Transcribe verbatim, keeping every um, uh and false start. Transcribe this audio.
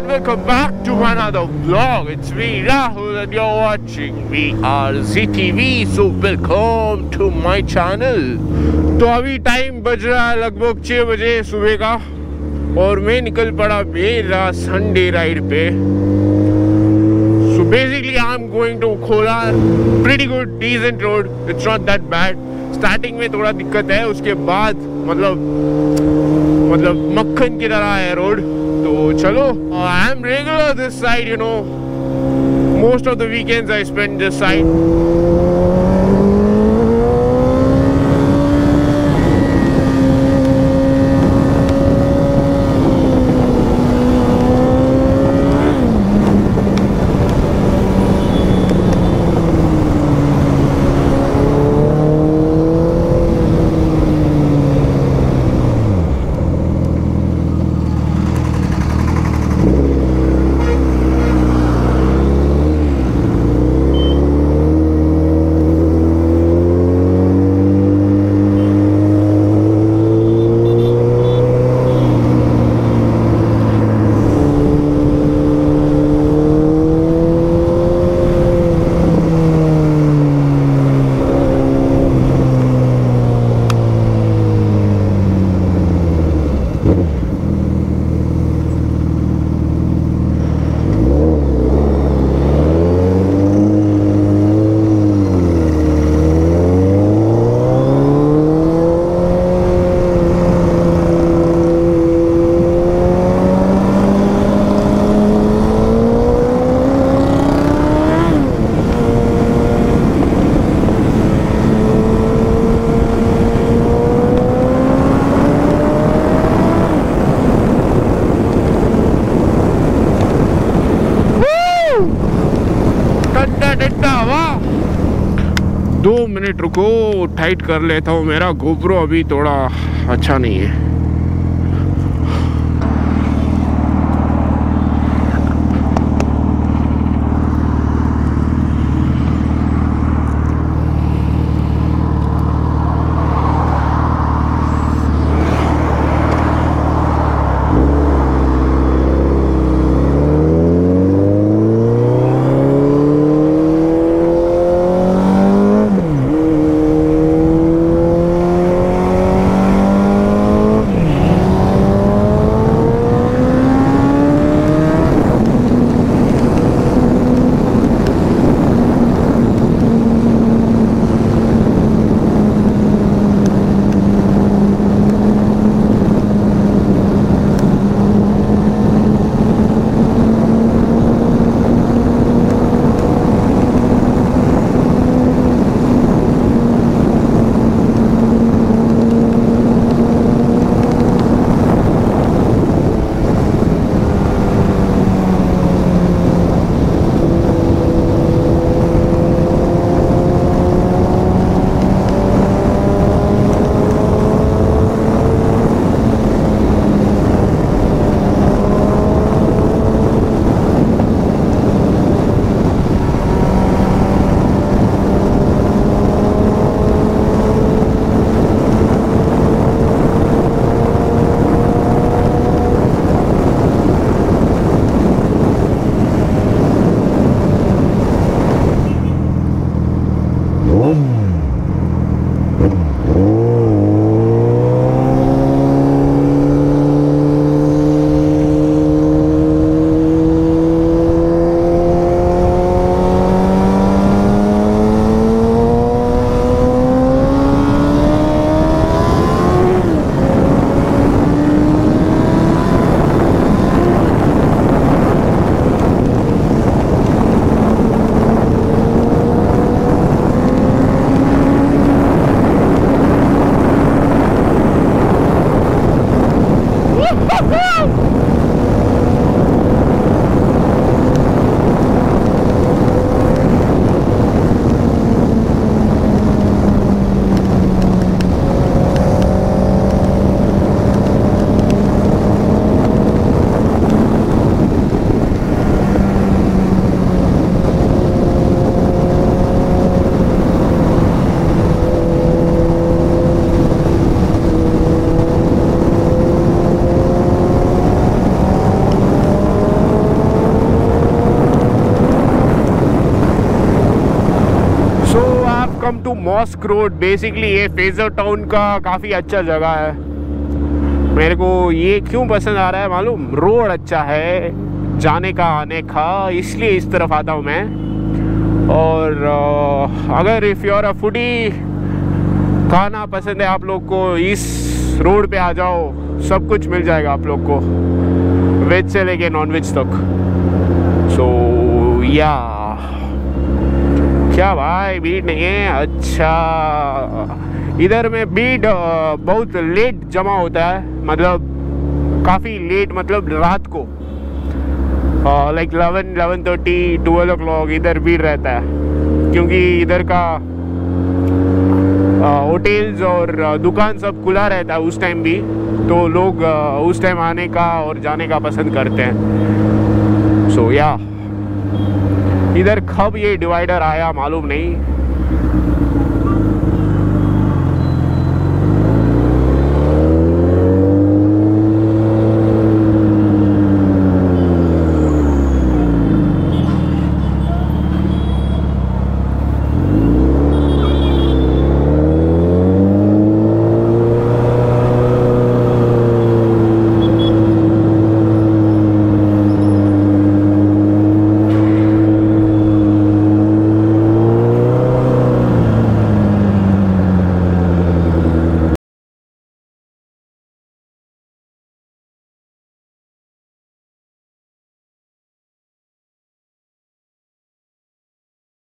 and welcome back to another vlog. It's me, Rahul, and you're watching We Are Z T V. So welcome to my channel. तो अभी time बज रहा है लगभग छह बजे सुबह का और मैं निकल पड़ा मेरा संडे राइड पे. So basically I'm going to Kolar. Pretty good, decent road. It's not that bad. Starting में थोड़ा दिक्कत है, उसके बाद मतलब मतलब मक्खन की तरह है रोड. तो चलो, I am regular this side, you know, most of the weekends I spend this side. दो मिनट रुको, टाइट कर लेता हूँ. मेरा गोप्रो अभी थोड़ा अच्छा नहीं है. Welcome to mosque road. Basically ये फेजर टाउन का काफ़ी अच्छा जगह है। मेरे को ये क्यों पसंद आ रहा है मालूम, रोड अच्छा है जाने का आने का, इसलिए इस तरफ आता हूँ मैं। और अगर if you are a foodie, खाना पसंद है आप लोग को, इस रोड पे आ जाओ, सब कुछ मिल जाएगा आप लोग को, वेज से लेके नॉन वेज तक। सो या क्या भाई बीट नहीं है। अच्छा, इधर में बीट बहुत लेट जमा होता है, मतलब काफ़ी लेट, मतलब रात को like eleven eleven thirty twelve o'clock इधर भीड़ रहता है, क्योंकि इधर का होटल्स और दुकान सब खुला रहता है उस टाइम भी, तो लोग उस टाइम आने का और जाने का पसंद करते हैं। सो so, या yeah. इधर कब ये डिवाइडर आया मालूम नहीं,